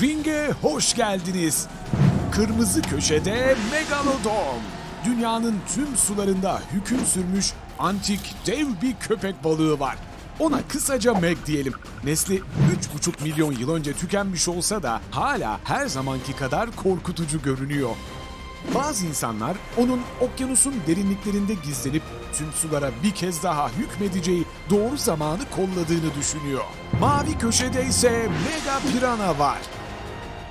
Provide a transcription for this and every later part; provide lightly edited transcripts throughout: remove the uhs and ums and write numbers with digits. Ring'e hoş geldiniz. Kırmızı köşede Megalodon. Dünyanın tüm sularında hüküm sürmüş antik dev bir köpek balığı var. Ona kısaca Meg diyelim. Nesli 3,5 milyon yıl önce tükenmiş olsa da hala her zamanki kadar korkutucu görünüyor. Bazı insanlar onun okyanusun derinliklerinde gizlenip tüm sulara bir kez daha hükmedeceği doğru zamanı kolladığını düşünüyor. Mavi köşede ise Mega Pirana var.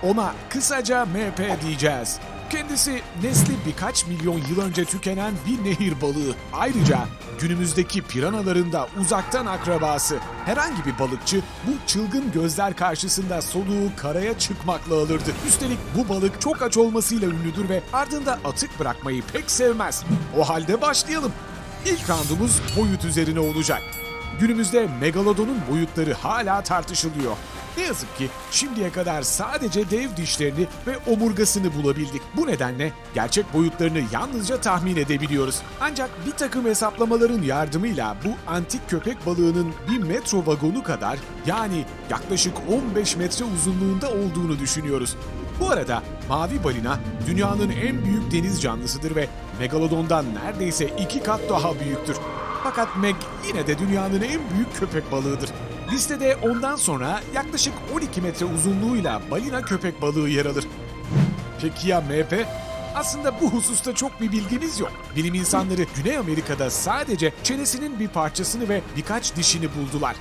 Ona kısaca MP diyeceğiz. Kendisi nesli birkaç milyon yıl önce tükenen bir nehir balığı. Ayrıca günümüzdeki piranaların da uzaktan akrabası. Herhangi bir balıkçı bu çılgın gözler karşısında soluğu karaya çıkmakla alırdı. Üstelik bu balık çok aç olmasıyla ünlüdür ve ardında atık bırakmayı pek sevmez. O halde başlayalım. İlk roundumuz boyut üzerine olacak. Günümüzde Megalodon'un boyutları hala tartışılıyor. Ne yazık ki şimdiye kadar sadece dev dişlerini ve omurgasını bulabildik. Bu nedenle gerçek boyutlarını yalnızca tahmin edebiliyoruz. Ancak bir takım hesaplamaların yardımıyla bu antik köpek balığının bir metro vagonu kadar, yani yaklaşık 15 metre uzunluğunda olduğunu düşünüyoruz. Bu arada mavi balina dünyanın en büyük deniz canlısıdır ve Megalodon'dan neredeyse 2 kat daha büyüktür. Fakat Meg yine de dünyanın en büyük köpek balığıdır. Listede ondan sonra yaklaşık 12 metre uzunluğuyla balina köpek balığı yer alır. Peki ya MP? Aslında bu hususta çok bir bilgimiz yok. Bilim insanları Güney Amerika'da sadece çenesinin bir parçasını ve birkaç dişini buldular.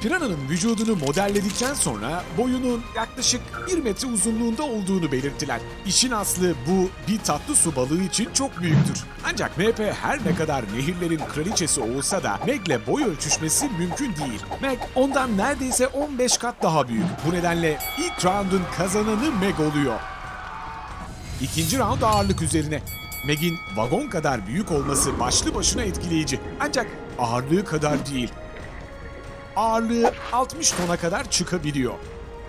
Pirana'nın vücudunu modelledikten sonra boyunun yaklaşık 1 metre uzunluğunda olduğunu belirttiler. İşin aslı bu bir tatlı su balığı için çok büyüktür. Ancak MP her ne kadar nehirlerin kraliçesi olsa da Meg'le boy ölçüşmesi mümkün değil. Meg ondan neredeyse 15 kat daha büyük. Bu nedenle ilk round'un kazananı Meg oluyor. İkinci round ağırlık üzerine. Meg'in vagon kadar büyük olması başlı başına etkileyici. Ancak ağırlığı kadar değil. Ağırlığı 60 tona kadar çıkabiliyor.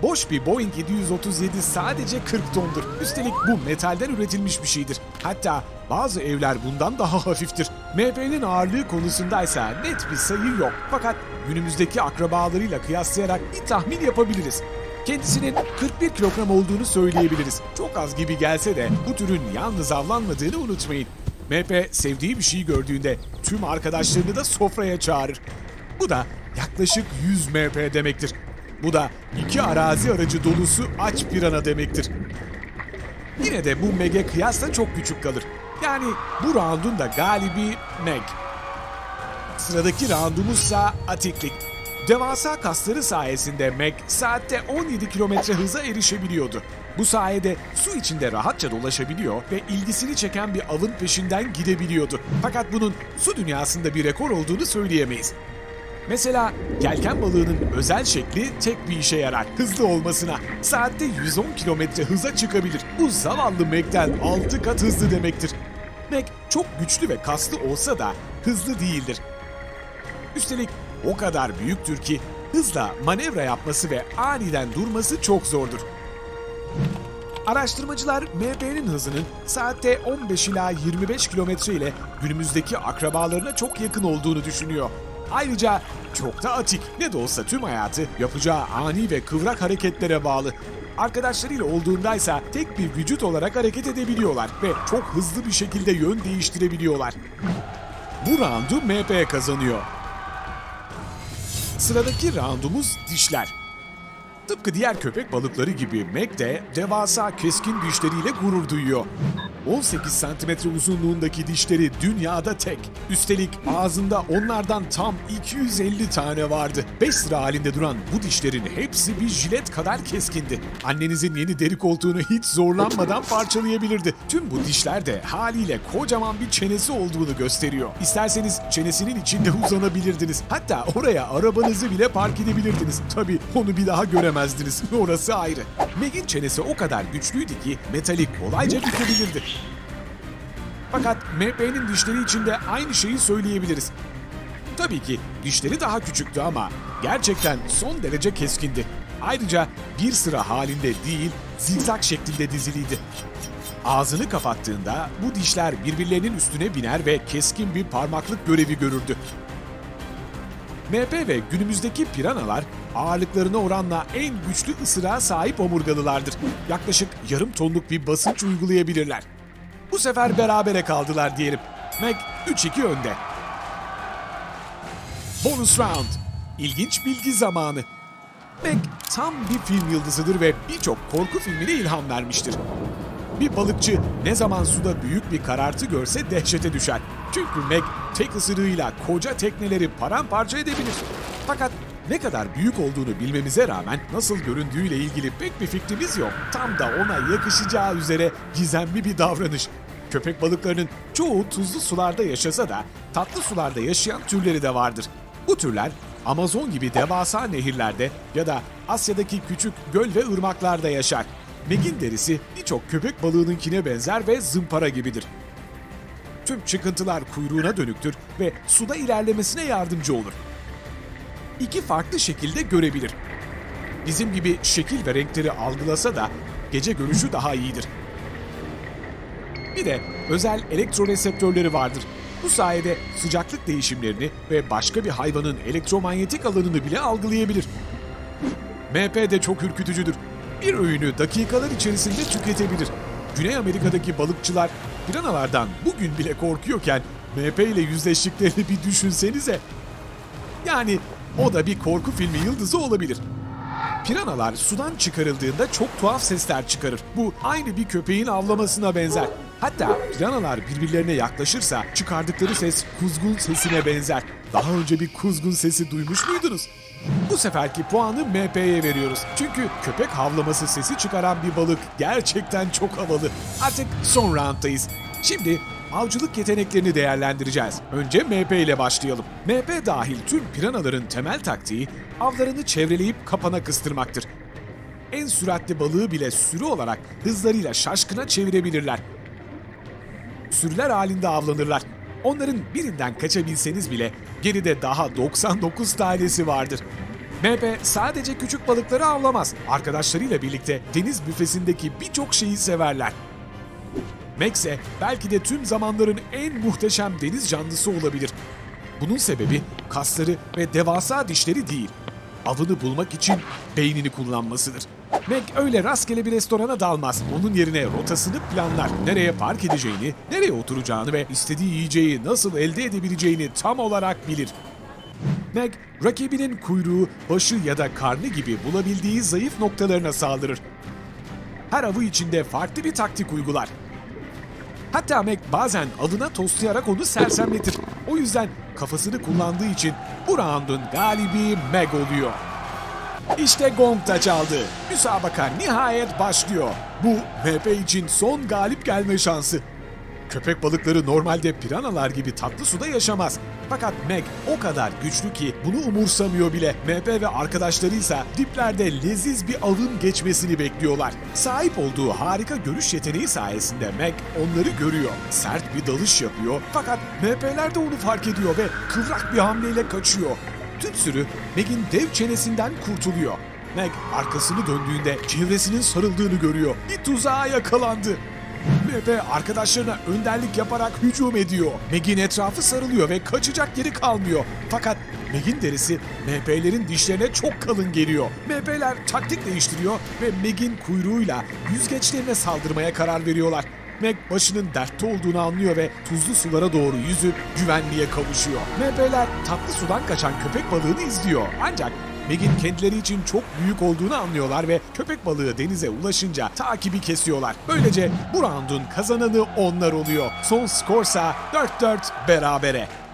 Boş bir Boeing 737 sadece 40 tondur. Üstelik bu metalden üretilmiş bir şeydir. Hatta bazı evler bundan daha hafiftir. MP'nin ağırlığı konusundaysa net bir sayı yok. Fakat günümüzdeki akrabalarıyla kıyaslayarak bir tahmin yapabiliriz. Kendisinin 41 kilogram olduğunu söyleyebiliriz. Çok az gibi gelse de bu türün yalnız avlanmadığını unutmayın. MP sevdiği bir şeyi gördüğünde tüm arkadaşlarını da sofraya çağırır. Bu da yaklaşık 100 MP demektir. Bu da 2 arazi aracı dolusu aç pirana demektir. Yine de bu Meg'e kıyasla çok küçük kalır. Yani bu roundun da galibi Meg. Sıradaki roundumuzsa atiklik. Devasa kasları sayesinde Meg saatte 17 kilometre hıza erişebiliyordu. Bu sayede su içinde rahatça dolaşabiliyor ve ilgisini çeken bir avın peşinden gidebiliyordu. Fakat bunun su dünyasında bir rekor olduğunu söyleyemeyiz. Mesela yelken balığının özel şekli tek bir işe yarar: hızlı olmasına. Saatte 110 kilometre hıza çıkabilir. Bu zavallı Meg'den 6 kat hızlı demektir. Meg çok güçlü ve kaslı olsa da hızlı değildir. Üstelik o kadar büyüktür ki hızla manevra yapması ve aniden durması çok zordur. Araştırmacılar MP'nin hızının saatte 15 ila 25 kilometre ile günümüzdeki akrabalarına çok yakın olduğunu düşünüyor. Ayrıca çok da atik. Ne de olsa tüm hayatı yapacağı ani ve kıvrak hareketlere bağlı. Arkadaşlarıyla olduğundaysa tek bir vücut olarak hareket edebiliyorlar ve çok hızlı bir şekilde yön değiştirebiliyorlar. Bu roundu MP kazanıyor. Sıradaki roundumuz dişler. Tıpkı diğer köpek balıkları gibi Meg de devasa keskin dişleriyle gurur duyuyor. 18 santimetre uzunluğundaki dişleri dünyada tek. Üstelik ağzında onlardan tam 250 tane vardı. 5 sıra halinde duran bu dişlerin hepsi bir jilet kadar keskindi. Annenizin yeni deri koltuğunu hiç zorlanmadan parçalayabilirdi. Tüm bu dişler de haliyle kocaman bir çenesi olduğunu gösteriyor. İsterseniz çenesinin içinde uzanabilirdiniz. Hatta oraya arabanızı bile park edebilirdiniz. Tabii onu bir daha göremezdiniz. Orası ayrı. Meg'in çenesi o kadar güçlüydü ki metali kolayca bükebilirdi. Fakat MP'nin dişleri için de aynı şeyi söyleyebiliriz. Tabii ki dişleri daha küçüktü ama gerçekten son derece keskindi. Ayrıca bir sıra halinde değil, zigzag şeklinde diziliydi. Ağzını kapattığında bu dişler birbirlerinin üstüne biner ve keskin bir parmaklık görevi görürdü. MP ve günümüzdeki piranalar ağırlıklarına oranla en güçlü ısırağa sahip omurgalılardır. Yaklaşık yarım tonluk bir basınç uygulayabilirler. Bu sefer berabere kaldılar diyelim. Meg 3-2 önde. Bonus round. İlginç bilgi zamanı. Meg tam bir film yıldızıdır ve birçok korku filmine ilham vermiştir. Bir balıkçı ne zaman suda büyük bir karartı görse dehşete düşer. Çünkü Meg tek ısırığıyla koca tekneleri paramparça edebilir. Fakat ne kadar büyük olduğunu bilmemize rağmen nasıl göründüğüyle ilgili pek bir fikrimiz yok. Tam da ona yakışacağı üzere gizemli bir davranış. Köpek balıklarının çoğu tuzlu sularda yaşasa da tatlı sularda yaşayan türleri de vardır. Bu türler Amazon gibi devasa nehirlerde ya da Asya'daki küçük göl ve ırmaklarda yaşar. Meg'in derisi birçok köpek balığınınkine benzer ve zımpara gibidir. Tüm çıkıntılar kuyruğuna dönüktür ve suda ilerlemesine yardımcı olur. İki farklı şekilde görebilir. Bizim gibi şekil ve renkleri algılasa da gece görüşü daha iyidir. Bir de özel elektroreseptörleri vardır. Bu sayede sıcaklık değişimlerini ve başka bir hayvanın elektromanyetik alanını bile algılayabilir. MP de çok ürkütücüdür. Bir öğünü dakikalar içerisinde tüketebilir. Güney Amerika'daki balıkçılar piranalardan bugün bile korkuyorken MP ile yüzleştiklerini bir düşünsenize. Yani o da bir korku filmi yıldızı olabilir. Piranalar sudan çıkarıldığında çok tuhaf sesler çıkarır. Bu aynı bir köpeğin avlamasına benzer. Hatta piranalar birbirlerine yaklaşırsa çıkardıkları ses kuzgun sesine benzer. Daha önce bir kuzgun sesi duymuş muydunuz? Bu seferki puanı MP'ye veriyoruz. Çünkü köpek havlaması sesi çıkaran bir balık gerçekten çok havalı. Artık son round'tayız. Şimdi avcılık yeteneklerini değerlendireceğiz. Önce MP ile başlayalım. MP dahil tüm piranaların temel taktiği avlarını çevreleyip kapana kıstırmaktır. En süratli balığı bile sürü olarak hızlarıyla şaşkına çevirebilirler. Sürüler halinde avlanırlar. Onların birinden kaçabilseniz bile geride daha 99 tanesi vardır. MP sadece küçük balıkları avlamaz. Arkadaşlarıyla birlikte deniz büfesindeki birçok şeyi severler. Meg ise belki de tüm zamanların en muhteşem deniz canlısı olabilir. Bunun sebebi kasları ve devasa dişleri değil, avını bulmak için beynini kullanmasıdır. Meg öyle rastgele bir restorana dalmaz. Onun yerine rotasını planlar. Nereye park edeceğini, nereye oturacağını ve istediği yiyeceği nasıl elde edebileceğini tam olarak bilir. Meg, rakibinin kuyruğu, başı ya da karnı gibi bulabildiği zayıf noktalarına saldırır. Her avı içinde farklı bir taktik uygular. Hatta Meg bazen avına toslayarak onu sersemletir. O yüzden kafasını kullandığı için bu round'un galibi Meg oluyor. İşte gong da çaldı. Müsabaka nihayet başlıyor. Bu MP için son galip gelme şansı. Köpek balıkları normalde piranalar gibi tatlı suda yaşamaz. Fakat Meg o kadar güçlü ki bunu umursamıyor bile. MP ve arkadaşlarıysa diplerde leziz bir avın geçmesini bekliyorlar. Sahip olduğu harika görüş yeteneği sayesinde Meg onları görüyor. Sert bir dalış yapıyor fakat MP'ler de onu fark ediyor ve kıvrak bir hamleyle kaçıyor. Tüm sürü Meg'in dev çenesinden kurtuluyor. Meg arkasını döndüğünde çevresinin sarıldığını görüyor. Bir tuzağa yakalandı. MP arkadaşlarına önderlik yaparak hücum ediyor. Meg'in etrafı sarılıyor ve kaçacak yeri kalmıyor. Fakat Meg'in derisi MP'lerin dişlerine çok kalın geliyor. MP'ler taktik değiştiriyor ve Meg'in kuyruğuyla yüzgeçlerine saldırmaya karar veriyorlar. Meg başının dertte olduğunu anlıyor ve tuzlu sulara doğru yüzüp güvenliğe kavuşuyor. MP'ler tatlı sudan kaçan köpek balığını izliyor. Ancak Meg'in kendileri için çok büyük olduğunu anlıyorlar ve köpek balığı denize ulaşınca takibi kesiyorlar. Böylece bu round'un kazananı onlar oluyor. Son skorsa 4-4 berabere.